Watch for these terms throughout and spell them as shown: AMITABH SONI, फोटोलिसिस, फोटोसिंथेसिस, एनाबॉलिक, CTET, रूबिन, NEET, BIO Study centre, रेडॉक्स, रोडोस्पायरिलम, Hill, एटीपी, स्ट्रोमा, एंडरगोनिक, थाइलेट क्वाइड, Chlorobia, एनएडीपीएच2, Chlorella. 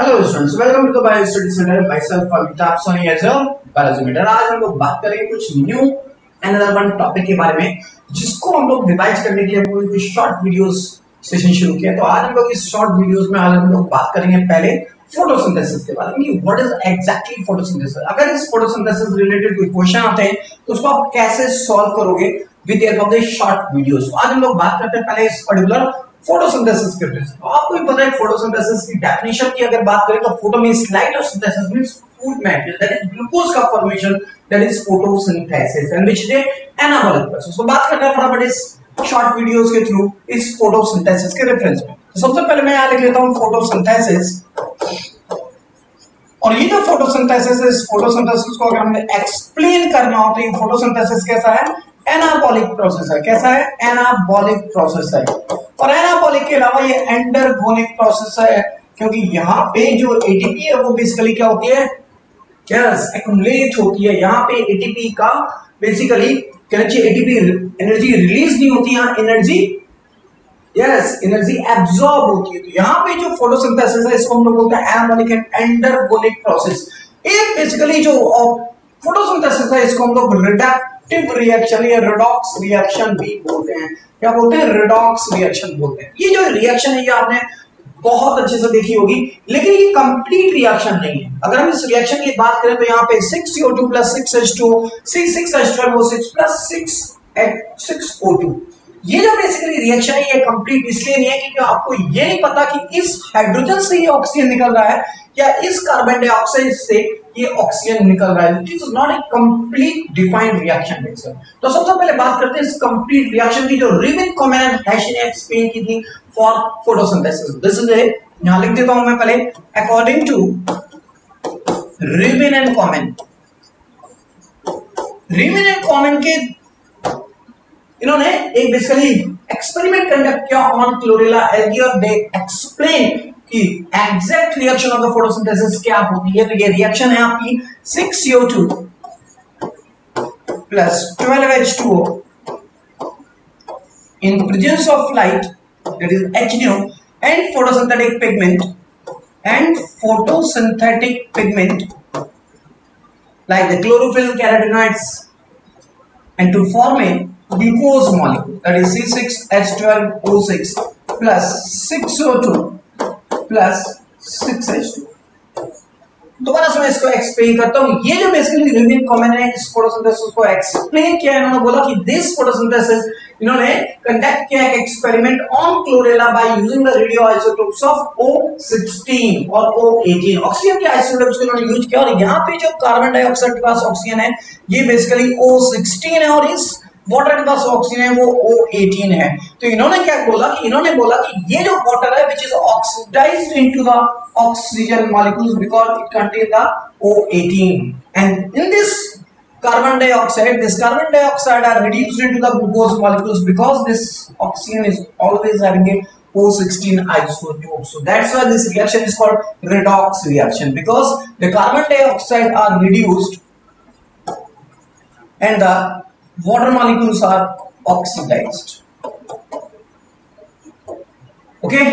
Hello students, welcome to the bio study centre. भाई साहब का आप सोनी है सर बायोलॉजी मीटर। आज हम लोग बात करेंगे कुछ न्यू अनदर वन टॉपिक के बारे में, जिसको हम लोग रिवाइज करने के लिए कुछ शॉर्ट वीडियोस सेशन शुरू किया। तो आज हम लोग इस शॉर्ट वीडियोस में आज हम लोग बात करेंगे पहले फोटोसिंथेसिस के बारे में कि व्हाट इज एग्जैक्टली फोटोसिंथेसिस। अगर इस फोटोसिंथेसिस रिलेटेड कोई क्वेश्चन आते हैं तो उसको आप कैसे सॉल्व करोगे with help of the short videos. आज हम लोग बात करते हैं पहले इस पर्टिकुलर फोटोसिंथेसिस के बारे में। आपको भी पता है फोटोसिंथेसिस की डेफिनेशन की अगर बात करें तो फोटो मींस लाइट और synthesis means food matter, that is glucose का formation, that is फोटोसिंथेसिस and which is एनाबॉलिक process. तो बात करते हैं फटाफट इस शॉर्ट वीडियोस के थ्रू इस फोटोसिंथेसिस के रेफरेंस में। तो सबसे पहले मैं यहां लिख लेता हूं फोटोसिंथेसिस, और ये जो फोटोसिंथेसिस को अगर हमें एक्सप्लेन करना हो तो ये फोटोसिंथेसिस कैसा है? एनाबॉलिक प्रोसेस है। कैसा है? एनाबॉलिक प्रोसेस है। और एनाबॉलिक के अलावा ये एंडरगोनिक प्रोसेस है, क्योंकि यहाँ पे जो एटीपी है वो बेसिकली क्या होती है? यस, एक्युमुलेट होती है। यहाँ पे एटीपी का बेसिकली एटीपी एनर्जी रिलीज नहीं होती, यहाँ एनर्जी एनर्जी एब्जॉर्ब होती है। तो यहाँ पे जो फोटोसिंथेसिस है इसको हम लोग बोलते हैं एनाबॉलिक एंड एंडरगोनिक प्रोसेस। ये बेसिकली जो फोटोसिंथेसिस है इसको हम लोग रिडक्टिव रिएक्शन या रेडॉक्स रिएक्शन भी बोलते हैं। क्या बोलते हैं? रेडॉक्स रिएक्शन बोलते हैं। ये जो रिएक्शन है ये आपने बहुत अच्छे से देखी होगी, लेकिन ये कंप्लीट रिएक्शन नहीं है। अगर हम इस रिएक्शन की बात करें तो यहाँ पे 6CO2 + 6H2O, 6H12O6 + 6O2, ये जो बेसिकली रिएक्शन है ये कंप्लीट इसलिए नहीं है क्योंकि आपको ये नहीं पता कि इस हाइड्रोजन से ये ऑक्सीजन निकल रहा है या इस कार्बन डाइऑक्साइड से ये ऑक्सीजन निकल रहा है। It is not a complete defined reaction. तो सबसे पहले बात करते हैं इस कंप्लीट रिएक्शन की, जो रूबिक कोवेलेंट रिएक्शन एक्सप्लेन की थी for फोटोसिंथेसिस। This is a, यहां लिख देता हूं मैं पहले, according to रूबिन and covalent. रूबिन and covalent के इन्होंने एक बेसिकली एक्सपेरिमेंट कंडक्ट किया ऑन क्लोरेला एल्गी, और दे एक्सप्लेन कि exact reaction of the फोटोसिंथेसिस क्या होती है। तो ये रिएक्शन है आपकी 6CO2 + 12H2O in presence of light, that is HNO, and photosynthetic pigment like the chlorophyll, carotenoids, and to form a glucose molecule, that is C6H12O6 plus 6O2 plus 6H2। दोबारा से मैं इसको एक्सप्लेन करता हूं। ये जो बेसिकली रूबिक कोवेलेंट ने इस फोटोसिंथेसिस को एक्सप्लेन किया, इन्होंने बोला कि दिस फोटोसिंथेसिस इन्होंने कंडक्ट किया एक experiment on chlorella by using the radio isotopes of O16 और O18, ऑक्सीजन के आइसोटोप्स को इन्होंने यूज किया। और यहां पे जो कार्बन डाइऑक्साइड के पास ऑक्सीजन है ये बेसिकली O16 है, और इस वाटर के पास ऑक्सीजन है वो O18 है। तो इन्होंने क्या बोला कि ये जो वाटर है which is oxidised into the oxygen molecules because it contain the O18, and in this carbon dioxide are reduced into the glucose molecules because this oxygen is always having a O16 isotope. So that's why this reaction is called redox reaction, because the carbon dioxide are reduced and the water molecules are oxidized. Okay,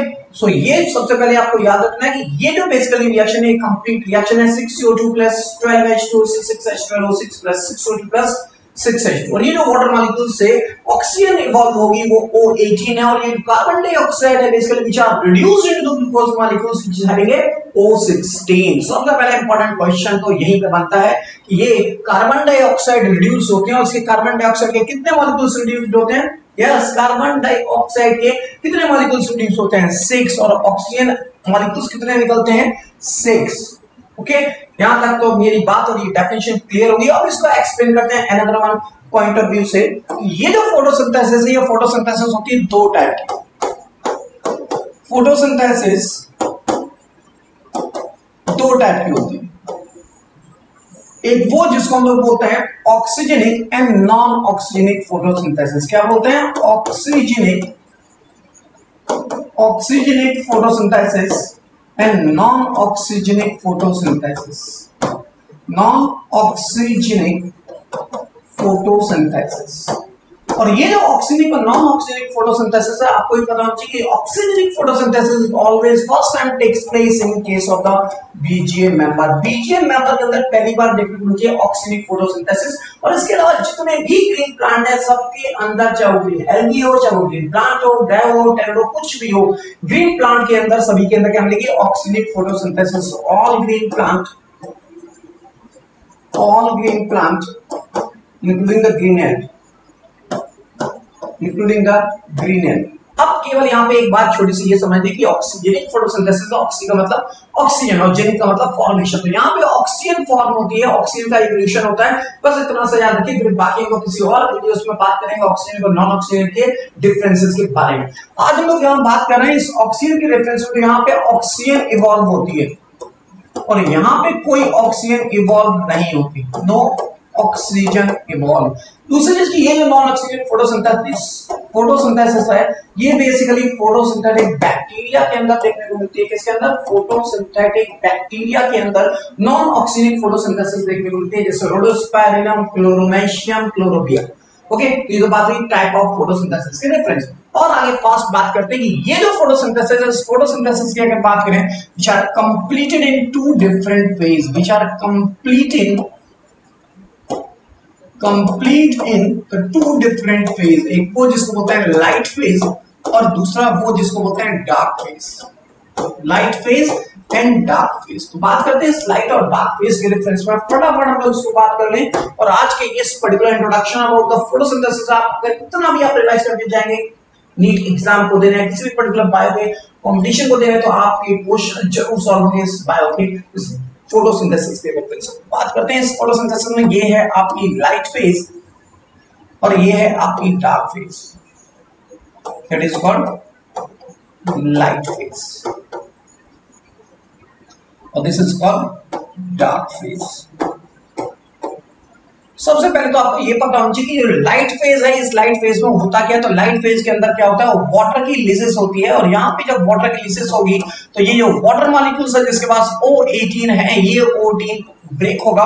so ये सबसे पहले आपको याद रखना है कि ये जो बेसिकली रिएक्शन है कंप्लीट रिएक्शन है 6CO2 + 12H2O 6H12O6 + 6O2 + 6H2, और ये जो वाटर मॉलिक्यूल से ऑक्सीजन इवॉल्व होगी वो O18 है, और ये कार्बन डाइऑक्साइड है basically which are reduced into glucose molecules which is having a O16। सबसे पहला इंपॉर्टेंट क्वेश्चन तो यही पे बनता है कि ये कार्बन डाइऑक्साइड रिड्यूस होते हैं, और इसके कार्बन डाइऑक्साइड के कितने मॉलिक्यूल्स रिड्यूस्ड होते हैं? यस, कार्बन डाइऑक्साइड के कितने मॉलिक्यूल्स रिड्यूस होते हैं? 6, और ऑक्सीजन मॉलिक्यूल्स कितने निकलते हैं? 6। ओके, यहां तक तो मेरी बात और ये डेफिनेशन क्लियर होगी। अब इसको एक्सप्लेन करते हैं another one point of view से। ये जो फोटोसिंथेसिस है ये फोटोसिंथेसिस होती है दो टाइप की। फोटोसिंथेसिस दो टाइप की होती है, एक वो जिसको हम लोग बोलते हैं oxygenic and non oxygenic फोटोसिंथेसिस। क्या बोलते हैं? Oxygenic फोटोसिंथेसिस and non oxygenic फोटोसिंथेसिस। Non oxygenic फोटोसिंथेसिस और ये जो ऑक्सीजनिक और नॉन ऑक्सीजनिक फोटोसिंथेसिस है, आपको ये पता होना चाहिए कि oxygenic फोटोसिंथेसिस always first time takes place in case of the BGA member. BGA member के अंदर पहली बार देखने को मिलती है ऑक्सीजनिक फोटोसिंथेसिस। और इसके अलावा जितने भी ग्रीन प्लांट है सबके अंदर, चाहे वो एल्गी हो, चाहे वो ग्रीन प्लांट हो, ड्राइव हो, टेरेडो, कुछ भी हो, ग्रीन प्लांट के अंदर सभी के अंदर क्या मिलेगी oxygenic फोटोसिंथेसिस। All green plant including the green end, including the green end। अब केवल यहाँ पे एक बात छोटी सी ये समझ लें कि ऑक्सीजनिक फोटोसिंथेसिस, ऑक्सी का मतलब ऑक्सीजन और जेनिक का मतलब फॉर्मेशन। तो यहाँ पे ऑक्सीजन फॉर्म होती है, ऑक्सीजन का इवोल्यूशन होता है, बस इतना सा याद रखिए। फिर बाकी को किसी और वीडियोस में बात करेंगे ऑक्सीजन और नॉन ऑक्सीजन के डिफरेंसेस के बारे में। आज हम लोग यहाँ बात कर रहे हैं इस ऑक्सीजन के रेफरेंस में। यहाँ पे ऑक्सीजन इवॉल्व होती है और यहाँ पे कोई ऑक्सीजन इवॉल्व नहीं होती, नो ऑक्सीजन इवॉल्व। दूसरी चीज की ये जो नॉन ऑक्सीजन फोटोसिंथेसिस है, ये बेसिकली फोटोसिंथेटिक बैक्टीरिया के अंदर देखने को मिलती है। किसके अंदर? फोटोसिंथेटिक बैक्टीरिया के अंदर नॉन ऑक्सीजनिक फोटोसिंथेसिस देखने को मिलती है, जैसे रोडोस्पायरिलम, क्लोरोमेनाशियम, क्लोरोबिया। ओके, ये तो बात हुई टाइप ऑफ फोटोसिंथेसिस के रेफरेंस। और आगे फास्ट बात करते हैं कि ये जो फोटोसिंथेसिस की अगर बात करें, which are completed in two different phase, which are complete in two different phase. एक वो जिसको बोलते हैं लाइट फेज और दूसरा वो जिसको बोलते हैं dark phase. Light phase and dark phase. तो बात करते हैं इस लाइट और डार्क फेज के रेफरेंस में, फटाफट हम लोग इसको बात कर लें। और आज के इस particular introduction about the फोटोसिंथेसिस, आप अगर इतना भी आप रिवाइज करके जाएंगे, नीट एग्जाम को देना है, किसी भी पर्टिकुलर बायो के कॉम्पिटिशन को देना है, तो आपके क्वेश्चन जरूर सॉल्व होंगे इस बायो के फोटोसिंथेसिस के रेफरेंस। बात करते हैं इस फोटोसिंथेसिस में, ये है आपकी लाइट फेज और ये है आपकी dark phase, that is called light phase और this is called dark phase. सबसे पहले तो आपको ये पता होना चाहिए कि लाइट फेज है, इस लाइट फेज में होता क्या है। तो लाइट फेज के अंदर क्या होता है, वाटर की लीसेस होती है और यहाँ पे जब वाटर की लीसेस होगी तो ये जो वाटर मॉलिक्यूल्स है जिसके पास O18 है, ये O18 ब्रेक होगा,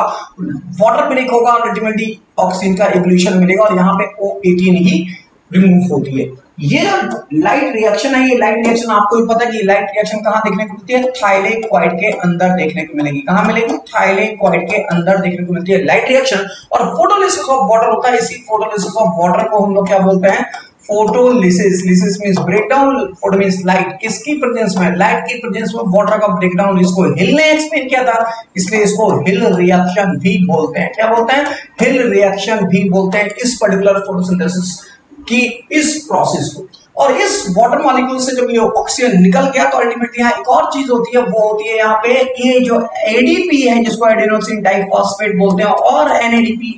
वाटर ब्रेक होगा और अल्टीमेटली ऑक्सीजन का इवोल्यूशन मिलेगा और यहाँ पे O18 ही रिमूव होती है। ये लाइट रिएक्शन है, ये लाइट रिएक्शन आपको भी पता है कि लाइट रिएक्शन कहाँ देखने को मिलती है, थाइलेट क्वाइड के अंदर देखने को मिलेगी। कहाँ मिलेगी? थाइलेट क्वाइड के अंदर देखने को मिलती है लाइट रिएक्शन। और फोटोलिसिस ऑफ वाटर होता है, इसी फोटोलिसिस ऑफ वाटर को हम लोग क्या बोलते हैं, फोटोलिसिस। Lysis means breakdown, photo means light. किसकी प्रेजेंस में? लाइट की प्रेजेंस में वाटर का ब्रेकडाउन। इसको हिल ने एक्सप्लेन किया था, इसलिए इसको हिल रिएक्शन भी बोलते हैं। क्या बोलते हैं? हिल रिएक्शन भी बोलते हैं इस पर्टिकुलर फोटोसिंथेसिस कि इस प्रोसेस को। और इस वाटर मॉलिक्यूल से जब ये ऑक्सीजन निकल गया तो अल्टीमेटली यहाँ एक और चीज होती है, वो होती है यहाँ पे ये जो एडीपी है जिसको एडेनोसिन डाइफॉस्फेट बोलते हैं और एनएडीपी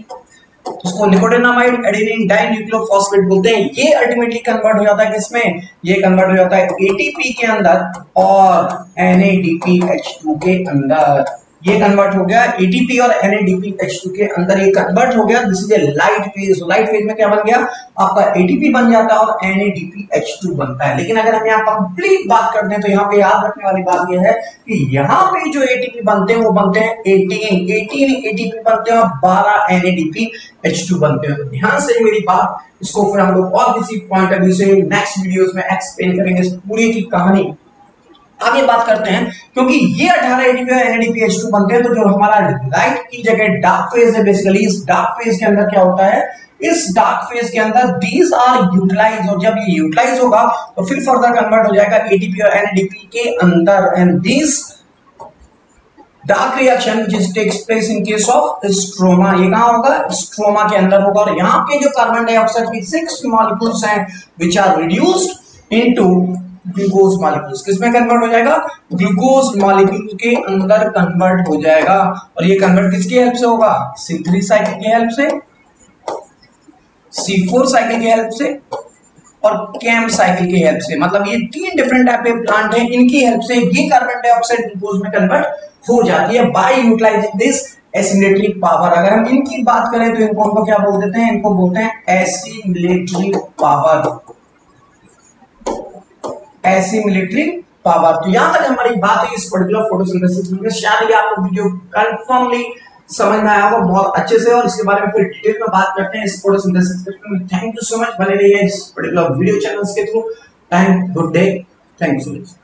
उसको निकोटिनामाइड एडेनिन डाइन्यूक्लियोफॉस्फेट बोलते हैं। ये अल्टीमेटली कन्वर्ट हो जाता है किसमें? ये कन्वर्ट हो जाता है एटीपी के अंदर और एनएडीपीएच2 के अंदर। ये कन्वर्ट हो गया एटीपी और एनएडीपीएच2 के अंदर, ये कन्वर्ट हो गया। This is a light phase. Light phase में क्या बन गया आपका? एटीपी बन जाता है और एनएडीपीएच2 बनता है। लेकिन अगर हम यहाँ कंप्लीट बात करते हैं तो यहाँ पे याद रखने वाली बात ये है कि यहाँ पे जो एटीपी बनते हैं वो बनते हैं 18 एटीपी बनते हैं और 12 एनएडीपीएच2 बनते हैं। ध्यान से मेरी बात, इसको फिर हम लोग और किसी पॉइंट ऑफ व्यू से नेक्स्ट वीडियोज में एक्सप्लेन करेंगे इस पूरी की कहानी। आगे बात करते हैं, क्योंकि ये 18 एडीपी और एनएडीपीएच2 बनते हैं तो जो हमारा लाइट की जगह डार्क फेज है, बेसिकली इस डार्क फेज के अंदर क्या होता है, इस डार्क फेज के अंदर दीज आर यूटिलाइज। और जब ये यूटिलाइज होगा तो फिर फर्दर कन्वर्ट हो जाएगा एटीपी और एनएडीपी के अंदर। And this dark reaction which is takes place in case of स्ट्रोमा, ये कहाँ होगा? स्ट्रोमा के अंदर होगा। और यहाँ पे जो कार्बन डाइऑक्साइड की 6 मॉलिक्यूल्स हैं which are reduced into glucose molecules. किसमें कन्वर्ट हो जाएगा? ग्लूकोज मॉलिक्यूल के अंदर कन्वर्ट हो जाएगा। और ये कन्वर्ट किसकी हेल्प से होगा? C3 साइकिल की हेल्प से, C4 साइकिल की हेल्प से और कैम साइकिल की हेल्प से। मतलब ये 3 डिफरेंट टाइप के प्लांट हैं, इनकी हेल्प से ये कार्बन डाइऑक्साइड ग्लूकोज में कन्वर्ट हो जाती है by utilising this assimilatory power. अगर हम इनकी बात करें तो इनको हमको क्या बोल देते हैं? इनको बोलते हैं एसिमिलेटरी पावर, ऐसी मिलिट्री पावर। तो यहां तक हमारी बात है इस पर्टिकुलर फोटोसिंथेसिस में। शायद ये आपको वीडियो कंफर्मली समझ में आया होगा बहुत अच्छे से, और इसके बारे में फिर डिटेल में बात करते हैं इस फोटोसिंथेसिस में। थैंक यू सो मच, बने रहिए इस पर्टिकुलर वीडियो चैनल्स के through. Time good day, thank you so much.